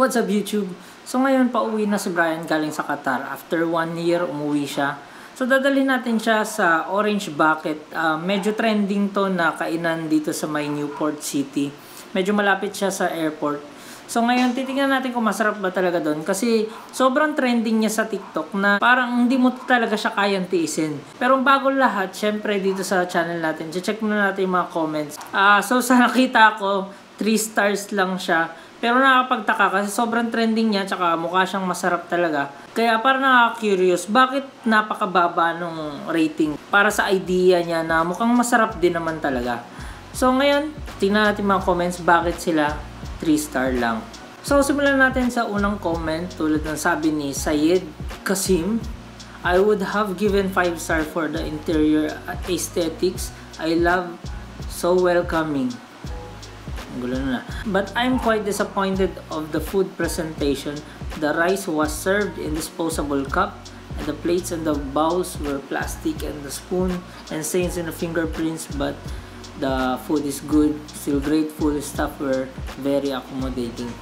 What's up YouTube? So ngayon pauwi na si Brian galing sa Qatar. After 1 year umuwi siya. So dadalhin natin siya sa Orange Bucket. Medyo trending to na kainan dito sa may Newport City. Medyo malapit siya sa airport. So ngayon titingnan natin kung masarap ba talaga doon. Kasi sobrang trending niya sa TikTok na parang hindi mo talaga siya kayang tiisin. Pero bago lahat, syempre dito sa channel natin, check muna natin yung mga comments. So sa nakita ko, 3 stars lang siya. Pero nakakapagtaka kasi sobrang trending niya tsaka mukha siyang masarap talaga. Kaya parang nakaka-curious, bakit napakababa nung rating para sa idea niya na mukhang masarap din naman talaga. So ngayon, tingnan natin mga comments bakit sila 3 star lang. So simulan natin sa unang comment tulad ng sabi ni Syed Qasim. I would have given 5 star for the interior aesthetics. I love, so welcoming. But I'm quite disappointed of the food presentation. The rice was served in disposable cup, and the plates and the bowls were plastic, and the spoon and stains in the fingerprints. But the food is good. Still grateful. Staff were very accommodating.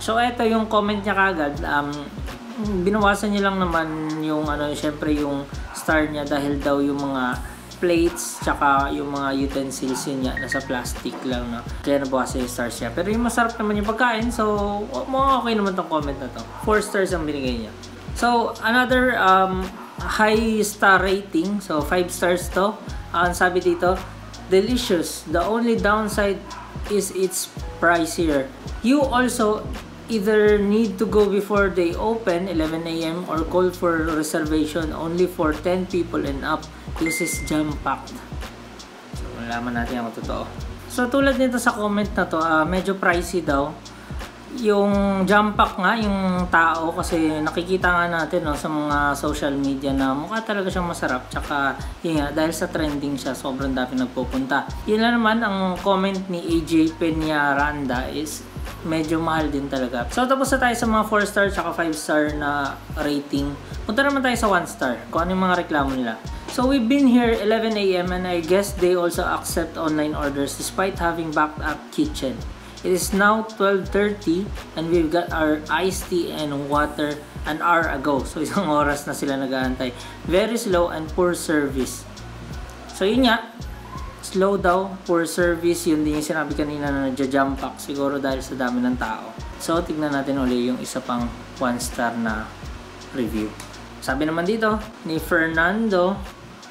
So ito yung comment niya kagad. Binawasan niya lang naman yung syempre yung star niya dahil daw yung mga plates tsaka yung mga utensils niya nasa plastic lang na kaya nabawasan yung stars niya. Pero yung masarap naman yung pagkain, so okay naman tong comment na to. 4 stars ang binigay niya. So another high star rating, so 5 stars to. Ang sabi dito, delicious. The only downside is it's pricier. You also either need to go before they open 11 AM or call for reservation only for 10 people and up. This is jam-packed. So malaman natin ang totoo. So tulad nito sa comment na to, medyo pricey daw. Yung jam-packed nga yung tao kasi nakikita nga natin sa mga social media na mukha talaga siyang masarap. Tsaka yun nga, dahil sa trending siya, sobrang dami nagpupunta. Yun na naman ang comment ni AJ Peña is medyo mahal din talaga. So tapos na tayo sa mga 4 star tsaka 5 star na rating. Punta naman tayo sa 1 star kung ano yung mga reklamo nila. So we've been here 11 AM and I guess they also accept online orders despite having backed up kitchen. It is now 12:30 and we've got our iced tea and water an hour ago. So isang oras na sila nag-aantay. Very slow and poor service. So yun nga, slow daw, poor service, yun din yung sinabi kanina na nagja-jump pack siguro dahil sa dami ng tao. So tignan natin uli yung isa pang 1 star na review. Sabi naman dito ni Fernando,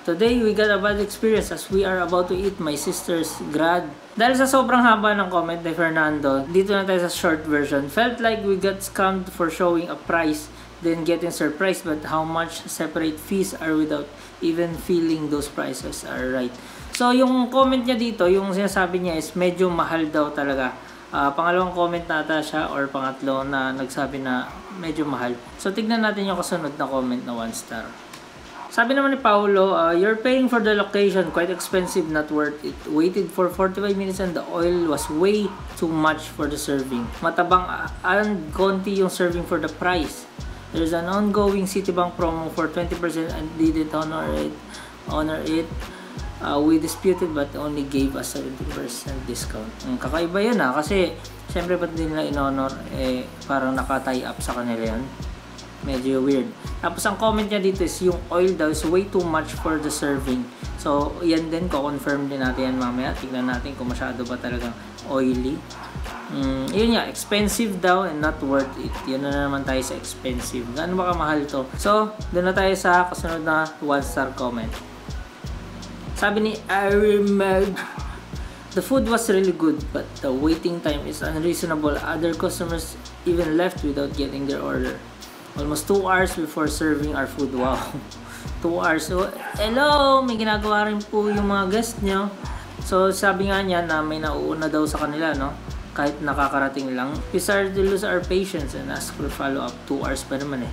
today we got a bad experience as we are about to eat my sister's grad. Dahil sa sobrang haba ng comment ni Fernando, dito na tayo sa short version. Felt like we got scammed for showing a price then getting surprised but how much separate fees are without even feeling those prices are right. So yung comment niya dito, yung sinasabi niya is medyo mahal daw talaga. Pangalawang comment nata siya or pangatlo na nagsabi na medyo mahal. So tignan natin yung kasunod na comment na 1 star. Sabi naman ni Paulo, you're paying for the location, quite expensive, not worth it. Waited for 45 minutes and the oil was way too much for the serving. Matabang and konti yung serving for the price. There's an ongoing Citibank promo for 20% and didn't honor it. We disputed but only gave us 70% discount. Kakaiba yun kasi syempre ba't din nila in-honor, parang naka-tie up sa kanila yun. Medyo weird. Tapos ang comment niya dito is yung oil daw is way too much for the serving. So yan din, ko-confirm din natin yan mamaya. Tignan natin kung masyado ba talagang oily. Yun nga, expensive daw and not worth it. Yan na naman tayo sa expensive. Gaano ba kamahal to? So doon na tayo sa kasunod na 1 star comment. Sabi ni Arimad, the food was really good but the waiting time is unreasonable. Other customers even left without getting their order. Almost 2 hours before serving our food. Wow, 2 hours. So, hello, may ginagawa rin po yung mga guest nyo. So sabi nga niya na may nauuna daw sa kanila, no? Kahit nakakarating lang. We started to lose our patience and ask for follow-up. 2 hours pa naman eh.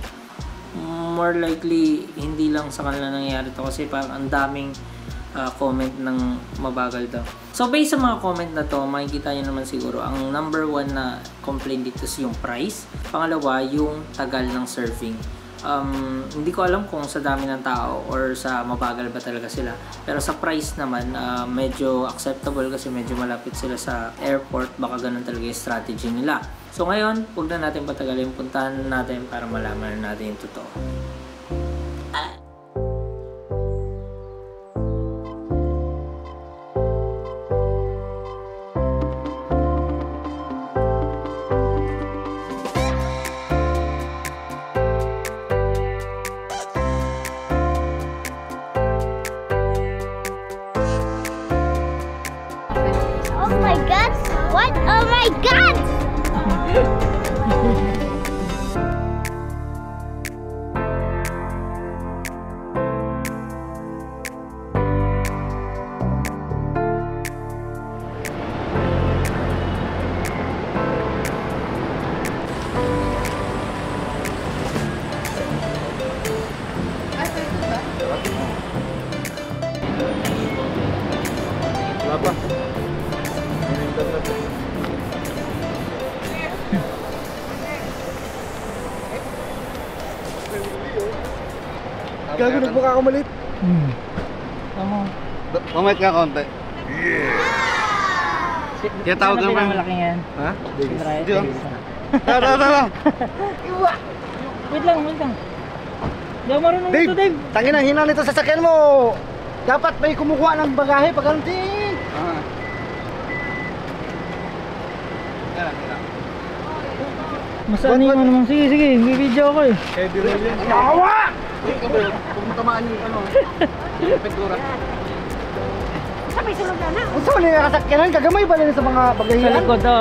More likely, hindi lang sa kanila nangyayari to kasi parang ang daming comment ng mabagal daw. So based sa mga comment na to, makikita nyo naman siguro ang number 1 na complaint dito is yung price. Pangalawa, yung tagal ng serving. Hindi ko alam kung sa dami ng tao or sa mabagal ba talaga sila. Pero sa price naman, medyo acceptable kasi medyo malapit sila sa airport. Baka ganun talaga yung strategy nila. So ngayon, huwag na natin patagalin, puntahan natin para malaman natin yung totoo. Oh my God! What? Oh my God! Gago, nagbuka ako maliit. Tama. Mamait ka konti. Kaya tawag naman. Ano malaki yan? Ha? Diyon. Tara. Iwa. Wait lang. Diyan marunong ito, Dave. Tangin ang hina nito sa sasakyan mo. Dapat may kumukuha ng bagahe pag ganti. Masaan yung naman. Sige. Bibidyo ako eh. Heavy roll yan. Nakawa! Kung matamaan yung ano. Pektura. Sabay sulog na na. Kung saan yung kasakyanan, gagamay ba nila sa mga bagahilan? Sa likod o.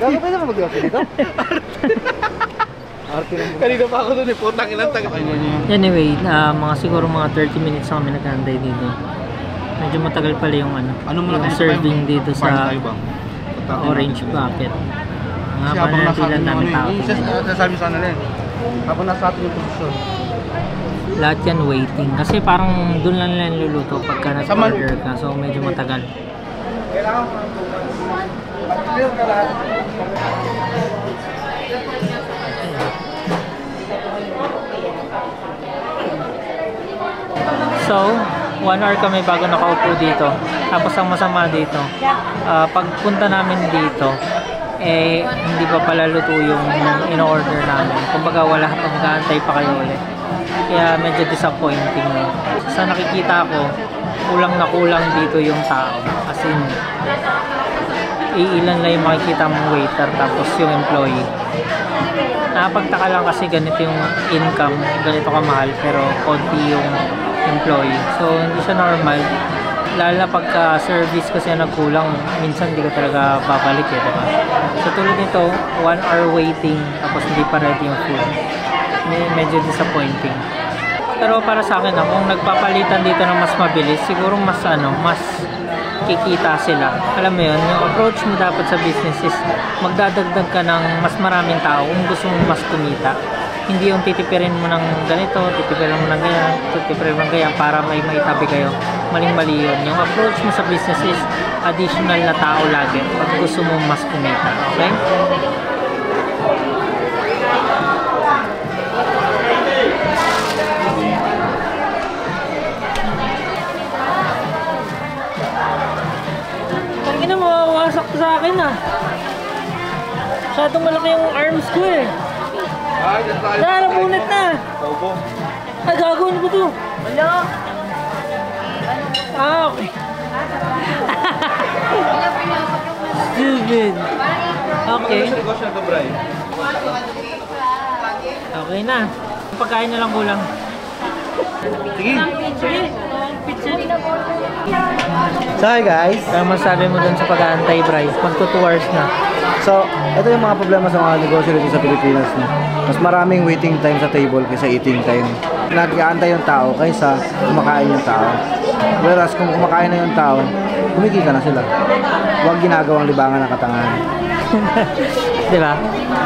Gago, pwede mo mag-gaffin dito? Arte lang. Kanina pa ako doon eh, putang ilang taga. Anyway, siguro mga 30 minutes kami nag-aantay dito. Medyo matagal pala yung serving dito sa Orange Bucket. Nga pa na tilan namin tao. Sasabi sana rin, habang nasa atin yung posisyon. Lahat yan waiting. Kasi parang doon lang nila niluluto pagka nag-order ka. So medyo matagal. Kailangan ko ng tukan. Pag-clear ka lahat. So, 1 hour kami bago nakaupo dito. Tapos ang masama dito, pagpunta namin dito, eh hindi pa pala luto yung in-order namin. Kumbaga wala pang kaantay pa kayo ulit. Kaya medyo disappointing. Sa nakikita ko, kulang na kulang dito yung tao. As in, iilan lang yung makikita mong waiter tapos yung employee. Nakapagtaka lang kasi ganito yung income, ganito kamahal, pero konti yung employee. So hindi siya normal, lalo na pagka service kasi nagkulang, minsan hindi ka talaga babalik eh, diba? So tulad nito, 1 hour waiting tapos hindi pa ready yung food. Medyo disappointing. Pero para sa akin, kung nagpapalitan dito ng mas mabilis, siguro mas kikita sila. Alam mo yun, yung approach mo dapat sa business is magdadagdag ka ng mas maraming tao kung gusto mong mas kumita. Hindi yung titipirin mo ng ganito, titipirin mo ng ganyan, titipirin mo ng ganyan para may maitabi kayo. Maling-mali yun. Yung approach mo sa business is additional na tao lagi pag gusto mong mas kumita. Okay? Sa akin masyadong malaki yung arms ko eh. Nalamunit na. Ay, gagawin ko to. Wala. Okay. Stupid. Okay. Okay na. Pagkain na lang kulang. Sige. So hi guys, ano masasabi mo dun sa pag-aantay, Bryce? Magto 2 hours na. So, ito yung mga problema sa mga negosyo dito sa Pilipinas. Mas maraming waiting time sa table kaysa eating time. Nag-aantay yung tao kaysa kumakain yung tao. Whereas kung kumakain na yung tao, kumikita na sila. Huwag ginagawang libangan ng katangahan. Diba?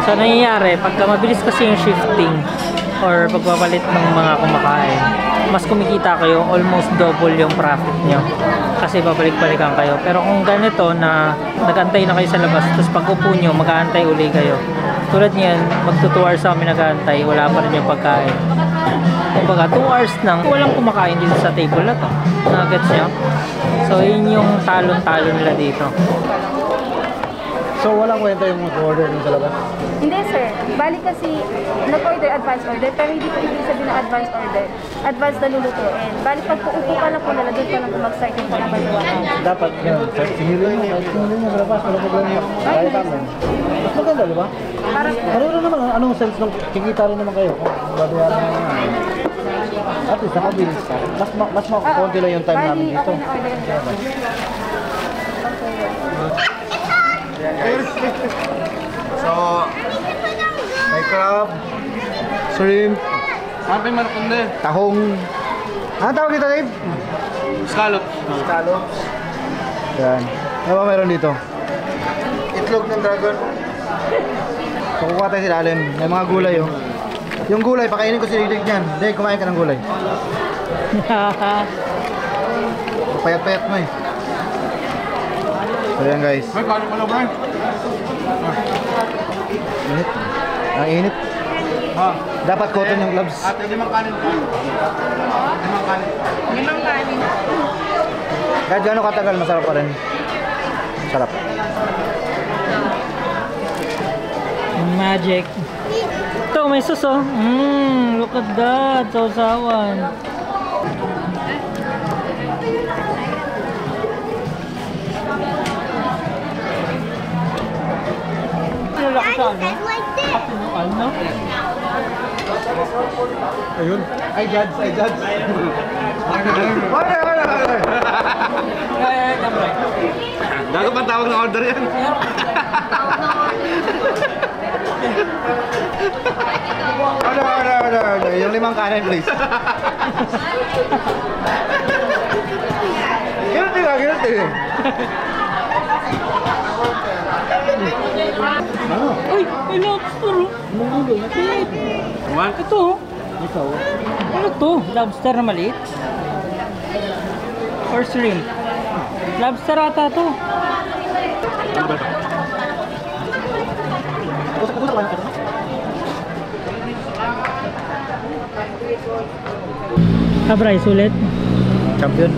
So nangyayari, pagka mabilis kasi yung shifting or pagpapalit ng mga kumakain, mas kumikita kayo, almost double yung profit nyo. Kasi babalik-balikan kayo. Pero kung ganito na nag-antay na kayo sa labas, tapos pag-upo nyo, mag-aantay uli kayo. Tulad niyan, magtutuwar sa amin nag-aantay, wala pa rin yung pagkain. Kumbaga, 2 hours nang walang kumakain dito sa table na to. Nuggets nyo? So yun yung talon-talo nila dito. So walang kwenta yung mag-order nung sa labas? Hindi sir, balik kasi nag-order advance order, pero hindi ko ibig sabihin na advance order. Advance na lulutuin. Balik pag upo ka lang po na doon ka lang mag-start yung panabaluan. Dapat yun, sir, sinilin mo sa labas, wala ko gawin yung kaya taman. Mas maganda, di ba? Karero naman, anong sense nung kikita rin naman kayo? Babayaran mo naman. At least nakabilis ka. Mas makakonti lang yung time namin dito. So, may crab, shrimp, tahong. Ano tawag dito, Dave? Scallops. Scallops. Yan. Ano ba meron dito? Itlog ng dragon. So, kukuha tayo sila alin. May mga gulay, oh. Yung gulay, pakainin ko si Ridig niyan. Ridig, kumain ka ng gulay. Payat-payat mo eh. So yan guys. May kanin mo na ba? Init. Ang init. Dapat cotton yung gloves. At limang kanin ko. Limang kanin. Limang kanin. Kahit gano'ng katagal, masarap pa rin. Masarap. Magic. Ito, may sauce oh. Mmm, look at that. Sausawan. Ayun. I judge. Order. Dago pa tawag na order yan. Order. Yung limang kanin, please. Ganun din. Uy, may lobster. What? Ito. Ano to? Lobster na maliit? Or shrimp? Lobster ata to. Ano ba ito? Abray, sulit. Champion.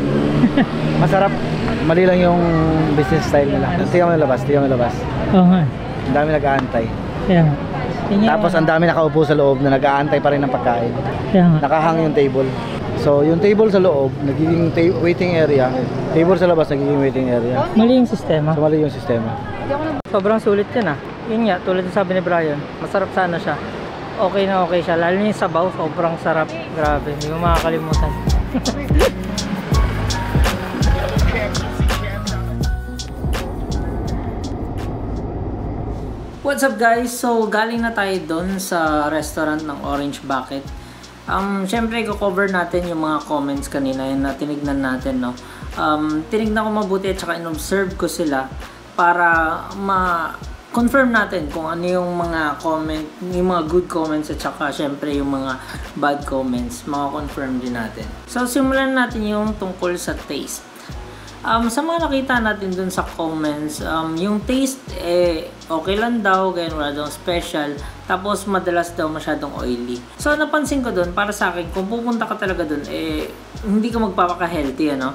Masarap. Mali lang yung business style nila. Tiyan mo nilabas. Okay. Ang dami nag-aantay. Yeah. Tapos ang dami nakaupo sa loob na nag-aantay pa rin ng pagkain. Yeah. Nakahang yung table. So yung table sa loob, nagiging waiting area. Table sa labas, nagiging waiting area. Mali yung sistema. So mali yung sistema. Sobrang sulit yan ah. Yun nga, tulad ng sabi ni Brian, masarap sana siya. Okay na okay siya, lalo na yung sabaw, sobrang sarap. Grabe, hindi mo makakalimutan. What's up guys? So, galing na tayo doon sa restaurant ng Orange Bucket. Siyempre, i-cover natin yung mga comments kanina yun na tinignan natin, no? Tinignan ko mabuti at saka in-observe ko sila para confirm natin kung ano yung mga comment, yung mga good comments at saka syempre yung mga bad comments, maka-confirm din natin. So simulan natin yung tungkol sa taste. Sa mga nakita natin dun sa comments, yung taste okay lang daw, ganyan, wala daw special, tapos madalas daw masyadong oily. So napansin ko dun, para sa akin, kung pupunta ka talaga dun, hindi ka magpapaka-healthy, ano?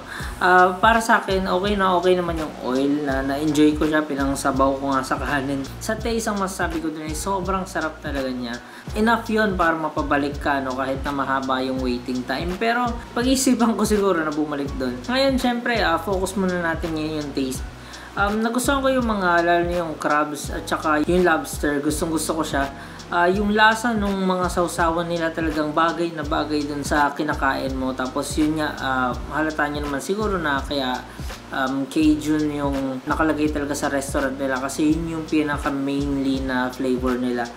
Para sa akin, okay naman yung oil na na-enjoy ko siya, pinangsabaw ko nga sa kahanin. Sa taste, ang masasabi ko dun ay sobrang sarap talaga niya. Enough yun para mapabalik ka, no? Kahit na mahaba yung waiting time. Pero pag-isipan ko siguro na bumalik dun. Ngayon, syempre, focus muna natin yun yung taste. Nagustuhan ko yung mga, lalo na yung crabs at saka yung lobster, gustong-gusto ko siya. Yung lasa nung mga sausawan nila talagang bagay na bagay dun sa kinakain mo. Tapos yun nga, halata nyo naman siguro na kaya Cajun yung nakalagay talaga sa restaurant nila kasi yun yung pinaka mainly na flavor nila.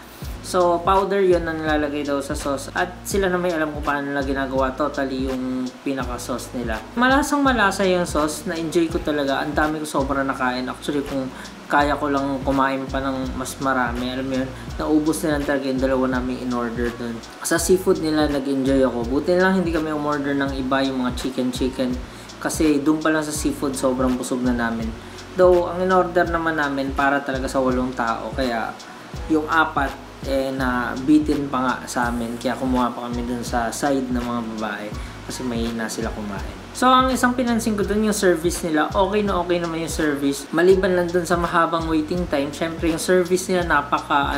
So, powder yun na nilalagay daw sa sauce. At sila na may alam kung paano nila ginagawa totally yung pinaka-sauce nila. Malasang malasa yung sauce. Na-enjoy ko talaga. Ang dami ko sobra nakain. Actually, kung kaya ko lang kumain pa ng mas marami. Alam mo yun, naubos na lang talaga yung dalawa namin in-order dun. Sa seafood nila, nag-enjoy ako. Buti lang hindi kami umorder ng iba yung mga chicken-chicken. Kasi dun pa lang sa seafood, sobrang busog na namin. Though, ang in-order naman namin para talaga sa 8 tao. Kaya, yung 4 na bitin pa nga sa amin, kaya kumuha pa kami dun sa side ng mga babae kasi mahina sila kumain. So ang isang pinansin ko dun yung service nila, okay naman yung service, maliban lang dun sa mahabang waiting time. Syempre yung service nila napaka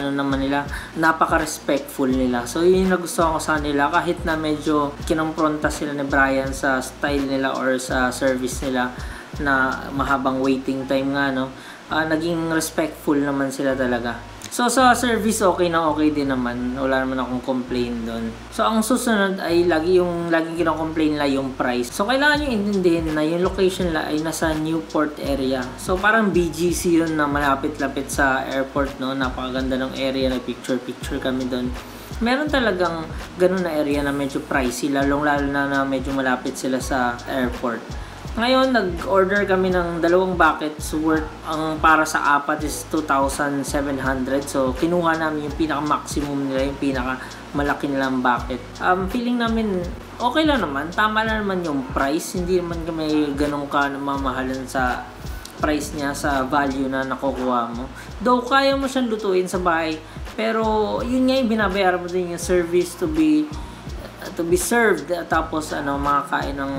respectful nila. So yun yung nagustuhan ko sa nila, kahit na medyo kinompronta sila ni Brian sa style nila or sa service nila na mahabang waiting time nga, no? Naging respectful naman sila talaga. So sa service okay din naman, wala naman akong complain doon. So ang susunod ay laging kino-complain la yung price. So kailangan niyo intindihin na yung location la ay nasa Newport area. So parang BGC yun na malapit-lapit sa airport, no. Napakaganda ng area, na picture-picture kami doon. Meron talagang ganun na area na medyo pricey, lalong-lalo na medyo malapit sila sa airport. Ngayon, nag-order kami ng 2 buckets worth. Ang para sa 4 is 2,700. So, kinuha namin yung pinaka-maximum nila, yung pinaka-malaki nilang bucket. Feeling namin, okay lang naman. Tama lang naman yung price. Hindi naman kami ganun ka namamahalan sa price niya, sa value na nakukuha mo. Though, kaya mo siyang lutuin sa bahay. Pero, yun nga yung binabayaran mo din yung service to be served. Tapos, makakain ng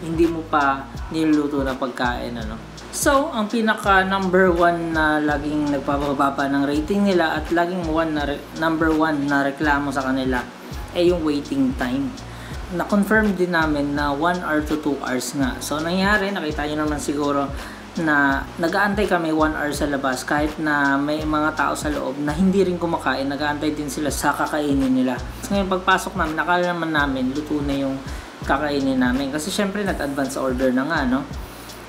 hindi mo pa niluluto na pagkain, ano. So, ang pinaka number 1 na laging nagpapababa pa ng rating nila at laging number 1 na reklamo sa kanila ay yung waiting time. Na-confirm din namin na 1 hour to 2 hours nga. So, nangyari, nakita nyo naman siguro na nag-aantay kami 1 hour sa labas kahit na may mga tao sa loob na hindi rin kumakain, nag-aantay din sila sa kakainin nila. So, ngayon pagpasok namin, akala naman namin luto na yung kakainin namin kasi syempre nag-advance order na nga, no.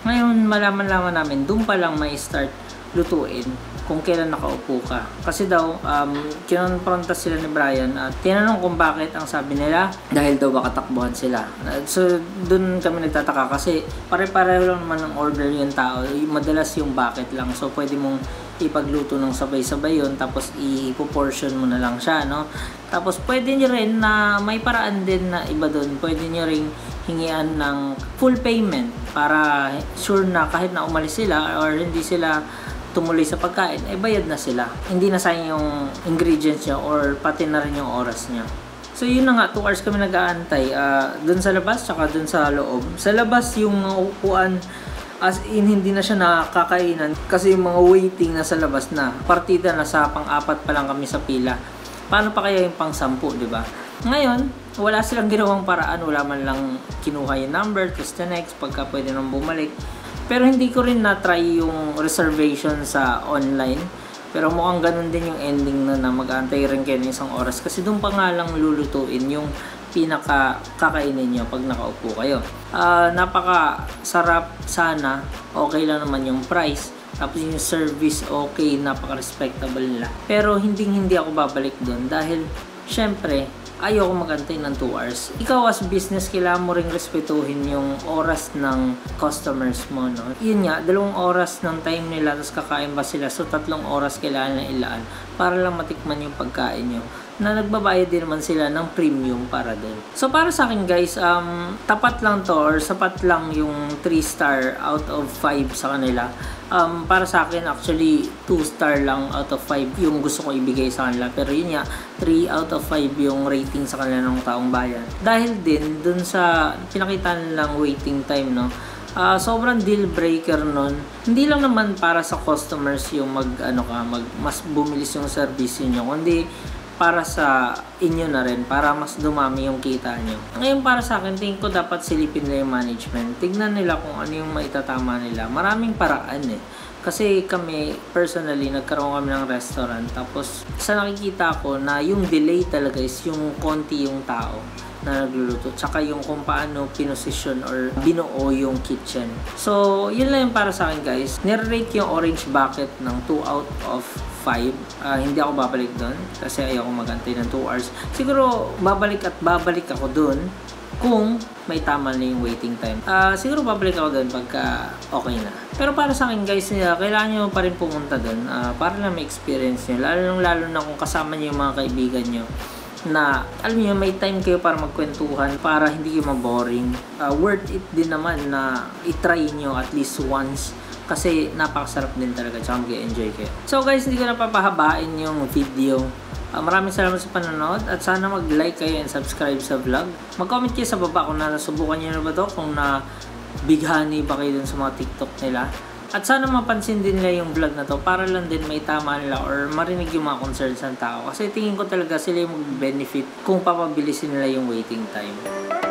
Ngayon malaman-laman namin doon pa lang may start lutuin kung kailan nakaupo ka kasi daw kinonfronta sila ni Brian at tinanong kung bakit. Ang sabi nila dahil daw baka takbuhan sila. So doon kami nagtataka kasi pare-pareho lang naman ang order yung tao, madalas yung bucket lang, so pwede mong ipagluto ng sabay-sabay yun tapos i-portion mo na lang siya, no. Tapos pwede nyo rin na may paraan din na iba doon, pwede nyo rin hingian ng full payment para sure na kahit na umalis sila or hindi sila tumuloy sa pagkain ay bayad na sila, hindi na sayang yung ingredients niya or pati na rin yung oras niya. So yun na nga, 2 hours kami nag-aantay doon sa labas tsaka doon sa loob. Sa labas yung upuan, as in, hindi na siya nakakainan kasi yung mga waiting na sa labas na. Partida na sa pang-4 pa lang kami sa pila. Paano pa kaya yung pang-10, di ba? Ngayon, wala silang ginawang paraan. Wala man lang kinuha yung number, tapos the next, pagka pwede nang bumalik. Pero hindi ko rin na-try yung reservation sa online. Pero mukhang ganun din yung ending na mag-aantay rin kayo ng 1 oras kasi doon pa nga lang lulutuin yung pinaka-kakainin nyo pag nakaupo kayo. Napaka-sarap sana, okay lang naman yung price. Tapos yung service okay, napaka-respectable nila. Pero hindi ako babalik doon dahil syempre ayoko mag-antay ng 2 hours. Ikaw as business, kailangan mo rin respetuhin yung oras ng customers mo, no? Yun nga, 2 oras ng time nila, tapos kakain ba sila? So, 3 oras kailangan na ilaan para lang matikman yung pagkain nyo. Na nagbabayad din naman sila ng premium para din. So, para sa akin guys, tapat lang to or sapat lang yung 3 star out of 5 sa kanila. Para sa akin, actually, 2 star lang out of 5 yung gusto ko ibigay sa kanila. Pero yun nga, 3 out of 5 yung rating sa kanila ng taong bayan. Dahil din, dun sa pinakita nilang waiting time, no? Sobrang deal breaker nun. Hindi lang naman para sa customers yung mas bumilis yung service nyo. Kundi para sa inyo na rin, para mas dumami yung kita nyo. Ngayon para sa akin, tingin ko dapat silipin nila yung management. Tignan nila kung ano yung maitatama nila. Maraming paraan eh. Kasi kami, personally, nagkaroon kami ng restaurant. Tapos, sa nakikita ko na yung delay talaga is yung konti yung tao. na nagluluto, tsaka yung kung paano pinosisyon or binuo yung kitchen. So, yun lang yung para sa akin, guys. Nirate yung Orange Bucket ng 2 out of 5. Hindi ako babalik doon kasi ayaw ko mag-antay ng 2 hours. Siguro babalik at babalik ako doon kung may tama na yung waiting time. Siguro babalik ako doon pagka okay na. Pero para sa akin, guys, kailangan nyo pa rin pumunta doon para lang may experience nyo. Lalo na kung kasama nyo yung mga kaibigan nyo na alam niyo may time kayo para magkwentuhan, para hindi kayo maboring. Worth it din naman na i-try nyo at least once kasi napakasarap din talaga, tsaka mag-enjoy kayo. So guys, hindi ko na papahabain yung video. Maraming salamat sa panonood at sana mag-like kayo and subscribe sa vlog. Mag-comment kayo sa baba kung nasubukan nyo na ba to, kung nabighani ba kayo dun sa mga TikTok nila. At sana mapansin din nila yung vlog na to para lang din may tama nila or marinig yung mga concerns ng tao. Kasi tingin ko talaga sila yung mag-benefit kung papabilisin nila yung waiting time.